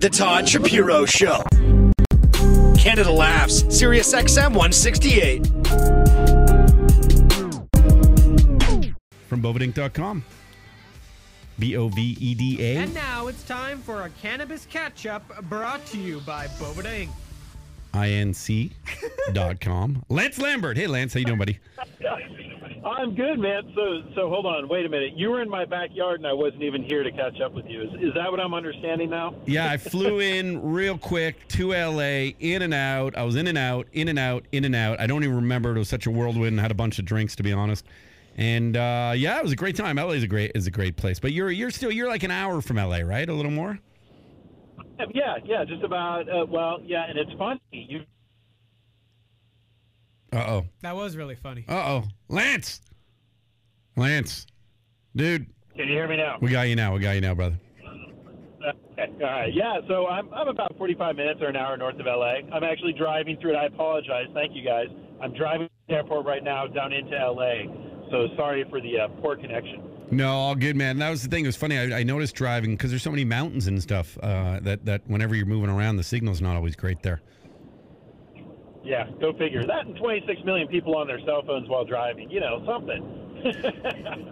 The Todd Shapiro Show. Canada Laughs, Sirius XM 168. From Boveda Inc.com. Boveda. And now it's time for a cannabis catch-up brought to you by Boveda Inc. Inc.com. Lance Lambert. Hey, Lance. How you doing, buddy? I'm good, man. So hold on. Wait a minute. You were in my backyard, and I wasn't even here to catch up with you. Is that what I'm understanding now? Yeah, I flew in real quick to L.A., in and out. I was in and out, in and out, in and out. I don't even remember. It was such a whirlwind. I had a bunch of drinks, to be honest. And, yeah, it was a great time. L.A. is a great place. But you're like an hour from L.A., right? A little more? Yeah, just about. Well, yeah, and it's funny. Uh-oh. That was really funny. Uh-oh. Lance. Dude. Can you hear me now? We got you now, brother. Okay. All right. Yeah, so I'm about 45 minutes or an hour north of L.A. I'm actually driving through it. I apologize. Thank you, guys. I'm driving to the airport right now down into L.A., so sorry for the poor connection. No, all good, man. That was the thing. It was funny. I noticed driving, because there's so many mountains and stuff, that whenever you're moving around, the signal's not always great there. Yeah, go figure. That and 26 million people on their cell phones while driving. You know, something.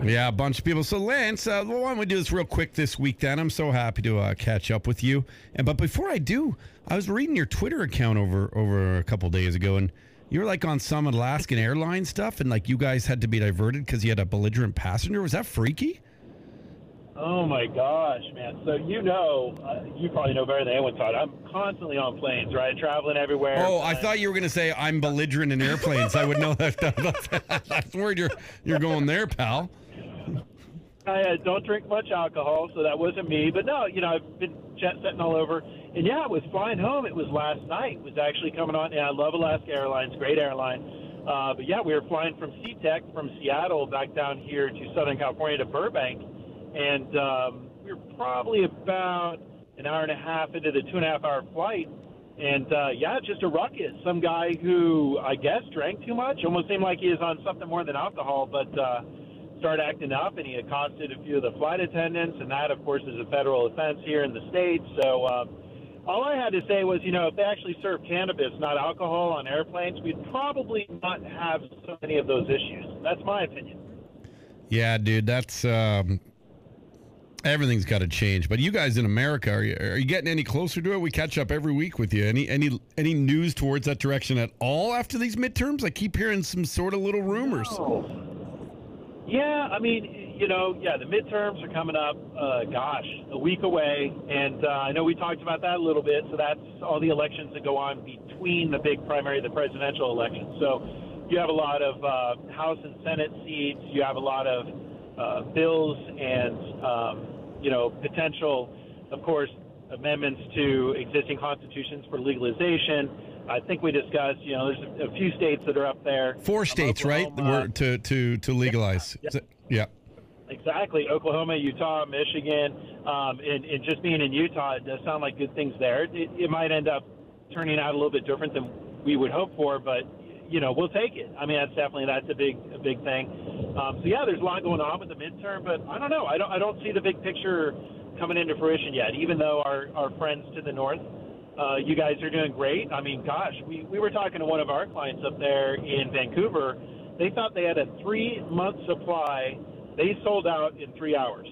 Yeah, a bunch of people. So, Lance, why don't we do this real quick this week, then? I'm so happy to catch up with you. But before I do, I was reading your Twitter account over a couple days ago, and you were, like, on some Alaskan airline stuff, and, like, you guys had to be diverted because you had a belligerent passenger. Was that freaky? Oh, my gosh, man. So, you probably know better than anyone, Todd. I'm constantly on planes, right? Traveling everywhere. Oh, I thought you were going to say, I'm belligerent in airplanes. I would know that. That's where you're going there, pal. I don't drink much alcohol, so that wasn't me. But, no, I've been jet-setting all over. And, yeah, I was flying home. It was last night. It was actually coming on. And I love Alaska Airlines, great airline. But, yeah, we were flying from SeaTac from Seattle back down here to Southern California to Burbank. And we were probably about an hour and a half into the 2.5-hour flight. And, yeah, just a ruckus. Some guy who, I guess, drank too much. Almost seemed like he was on something more than alcohol, but started acting up, and he accosted a few of the flight attendants. And that, of course, is a federal offense here in the States. So all I had to say was, if they actually serve cannabis, not alcohol, on airplanes, we'd probably not have so many of those issues. That's my opinion. Yeah, dude, that's everything's got to change. But you guys in America, are you getting any closer to it? We catch up every week with you. Any news towards that direction at all after these midterms? I keep hearing some sort of little rumors. No. Yeah, I mean, the midterms are coming up, a week away. And I know we talked about that a little bit. So that's all the elections that go on between the big primary and the presidential election. So you have a lot of House and Senate seats. You have a lot of bills and, potential, of course, amendments to existing constitutions for legalization. I think we discussed, there's a few states that are up there. 4 states, right, to legalize. Yeah. Yeah. Exactly. Oklahoma, Utah, Michigan, and just being in Utah, it does sound like good things there. It might end up turning out a little bit different than we would hope for, but, we'll take it. I mean, that's a big thing. So, yeah, there's a lot going on with the midterm, but I don't know. I don't see the big picture coming into fruition yet, even though our friends to the north, you guys are doing great. I mean, gosh, we were talking to one of our clients up there in Vancouver. They thought they had a 3-month supply. They sold out in 3 hours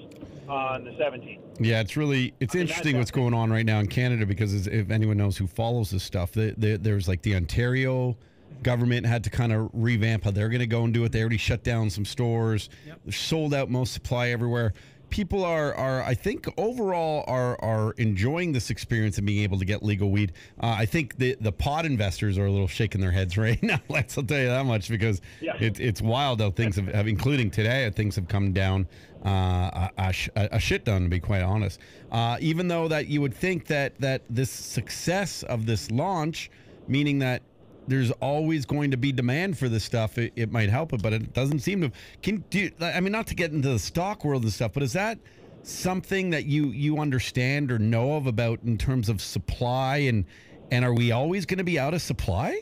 on the 17th. Yeah, it's interesting what's going on right now in Canada, because if anyone knows who follows this stuff, there's like the Ontario government had to kind of revamp how they're going to go and do it. They already shut down some stores. Yep. They're sold out most supply everywhere. People are I think overall are enjoying this experience and being able to get legal weed. I think the pot investors are a little shaking their heads right now. Let's I'll tell you that much, because yeah, it's wild how things have, including today, things have come down a shit ton, to be quite honest. Even though that you would think that this success of this launch, meaning that there's always going to be demand for this stuff, it might help it, but it doesn't seem to. I mean, not to get into the stock world and stuff, but is that something that you understand or know of about in terms of supply, and are we always going to be out of supply?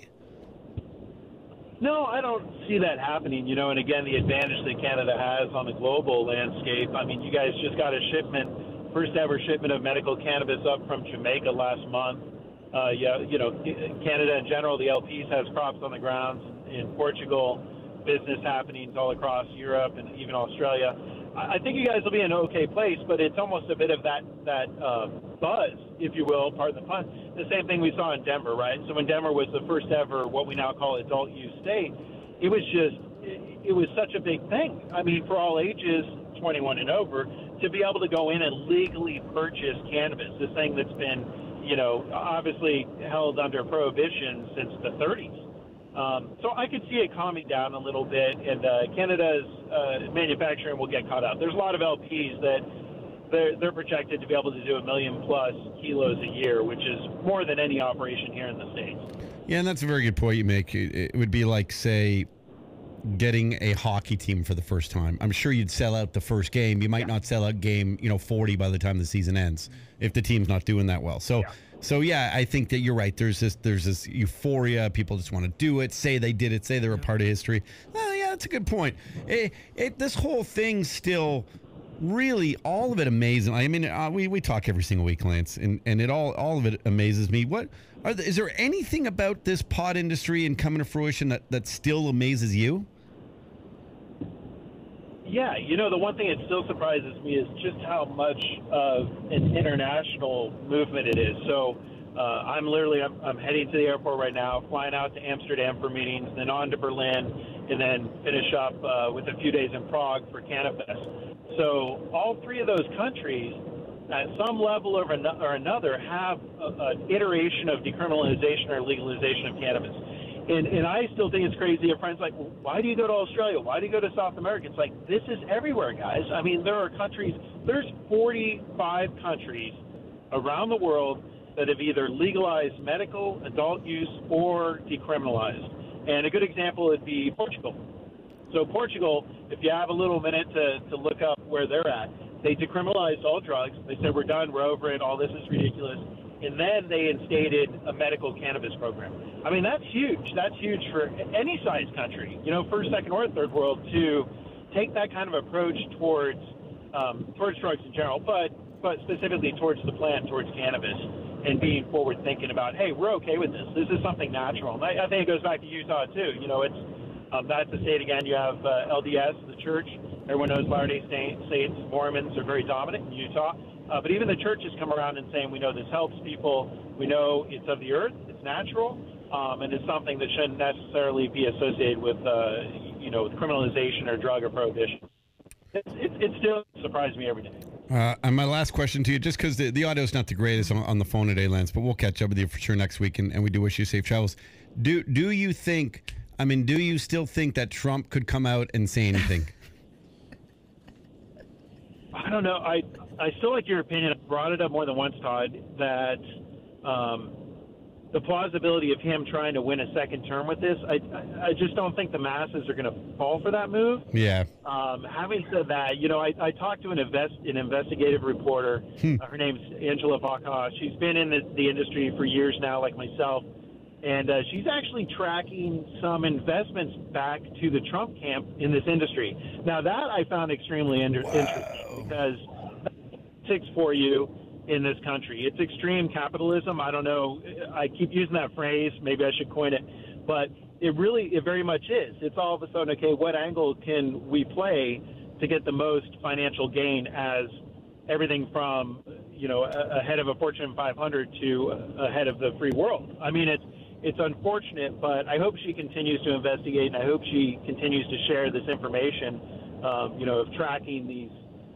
No, I don't see that happening, and again, the advantage that Canada has on the global landscape. I mean, you guys just got a shipment first ever shipment of medical cannabis up from Jamaica last month. Canada in general, the LPs has crops on the ground in Portugal, business happenings all across Europe and even Australia. I think you guys will be in an okay place, but it's almost a bit of that buzz, if you will, pardon the pun. The same thing we saw in Denver, right? So when Denver was the first ever what we now call adult use state, it was just, it was such a big thing. I mean, for all ages, 21 and over, to be able to go in and legally purchase cannabis, this thing that's been, you know, obviously held under prohibition since the 30s. So I could see it calming down a little bit, and Canada's manufacturing will get caught up. There's a lot of LPs that they're projected to be able to do 1 million+ kilos a year, which is more than any operation here in the States. Yeah, and that's a very good point you make. It would be like, say, getting a hockey team for the first time. I'm sure you'd sell out the first game. You might not sell out game, 40 by the time the season ends if the team's not doing that well. So. Yeah. So, yeah, I think that you're right. There's this euphoria. People just want to do it, say they did it, say they're a part of history. Well, yeah, that's a good point. This whole thing still really, all of it amazing. I mean, we talk every single week, Lance, and it all of it amazes me. Is there anything about this pot industry and coming to fruition that still amazes you? Yeah, the one thing that still surprises me is just how much of an international movement it is. So I'm heading to the airport right now, flying out to Amsterdam for meetings, then on to Berlin, and then finish up with a few days in Prague for Cannabis. So all three of those countries, at some level or another, have an iteration of decriminalization or legalization of cannabis. And I still think it's crazy. Your friend's like, why do you go to Australia? Why do you go to South America? It's like, this is everywhere, guys. I mean, there are countries, there's 45 countries around the world that have either legalized medical, adult use, or decriminalized. And a good example would be Portugal. So Portugal, if you have a little minute to look up where they're at, they decriminalized all drugs. They said, we're done, we're over it, all this is ridiculous. And then they instated a medical cannabis program. I mean, that's huge. That's huge for any size country, first, second, or third world, to take that kind of approach towards drugs in general, but specifically towards the plant, towards cannabis, and being forward thinking about, hey, we're okay with this. This is something natural. And I think it goes back to Utah too. That's the state again. You have LDS, the church. Everyone knows Latter-day Saints, Mormons are very dominant in Utah. But even the church has come around and saying, we know this helps people. We know it's of the earth. It's natural. And it's something that shouldn't necessarily be associated with, with criminalization or drug or prohibition. It still surprised me every day. And my last question to you, just because the audio is not the greatest on the phone today, Lance, but we'll catch up with you for sure next week, and we do wish you safe travels. Do you still think that Trump could come out and say anything? I don't know. I still like your opinion. I brought it up more than once, Todd, that the plausibility of him trying to win a second term with this, I just don't think the masses are going to fall for that move. Yeah. Having said that, I talked to an investigative reporter. Her name's Angela Vaca. She's been in the industry for years now, like myself, and she's actually tracking some investments back to the Trump camp in this industry. Now, that I found extremely interesting because that's for you in this country. It's extreme capitalism. I don't know. I keep using that phrase. Maybe I should coin it. But it very much is. It's all of a sudden, okay, what angle can we play to get the most financial gain, as everything from, a head of a Fortune 500 to a head of the free world. I mean, it's unfortunate, but I hope she continues to investigate, and I hope she continues to share this information, of tracking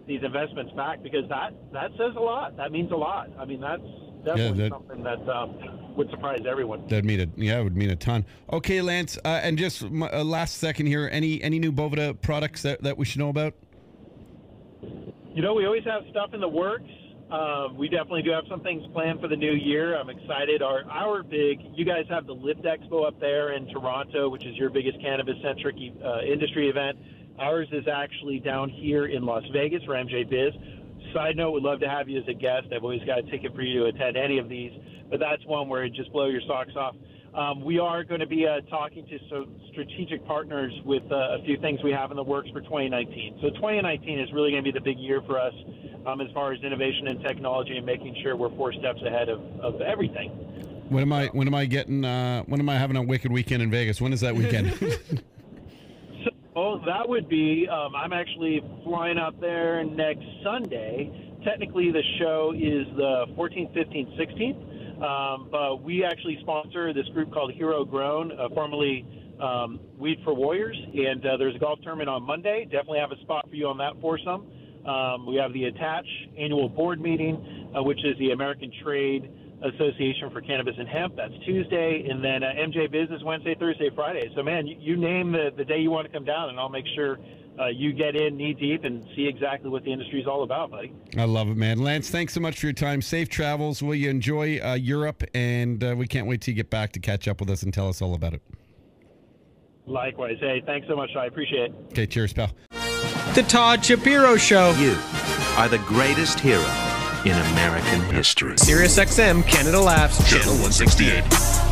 these investments back, because that says a lot. That means a lot. I mean, that's definitely something that would surprise everyone. It would mean a ton. Okay, Lance, and just last second here, any new Boveda products that we should know about? We always have stuff in the works. We definitely do have some things planned for the new year. I'm excited. You guys have the Lift Expo up there in Toronto, which is your biggest cannabis-centric industry event. Ours is actually down here in Las Vegas for MJ Biz. Side note, we'd love to have you as a guest. I've always got a ticket for you to attend any of these, but that's one where it just blow your socks off. We are going to be talking to some strategic partners with a few things we have in the works for 2019. So 2019 is really going to be the big year for us. as far as innovation and technology and making sure we're four steps ahead of everything. When am I having a wicked weekend in Vegas? When is that weekend? Oh, that would be, I'm actually flying out there next Sunday. Technically, the show is the 14th, 15th, 16th, but we actually sponsor this group called Hero Grown, formerly Weed for Warriors, and there's a golf tournament on Monday. Definitely have a spot for you on that foursome. We have the ATTACH annual board meeting, which is the American Trade Association for Cannabis and Hemp. That's Tuesday, and then MJ Biz is Wednesday, Thursday, Friday. So, man, you name the day you want to come down, and I'll make sure you get in knee deep and see exactly what the industry is all about, buddy. I love it, man. Lance, thanks so much for your time. Safe travels. Will you enjoy Europe? And we can't wait till you get back to catch up with us and tell us all about it. Likewise. Hey, thanks so much. I appreciate it. Okay, cheers, pal. The Todd Shapiro Show. You are the greatest hero in American history. Sirius XM, Canada Laughs, Channel 168.